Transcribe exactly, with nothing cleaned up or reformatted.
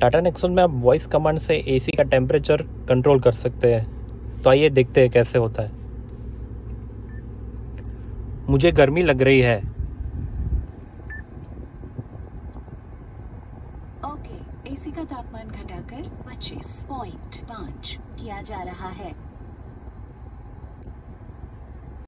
Tata Nexon में आप voice command से एसी का टेम्परेचर कंट्रोल कर सकते हैं। तो आइए देखते हैं कैसे होता है। मुझे गर्मी लग रही है। ओके, एसी का तापमान घटाकर पच्चीस पॉइंट पाँच किया जा रहा है।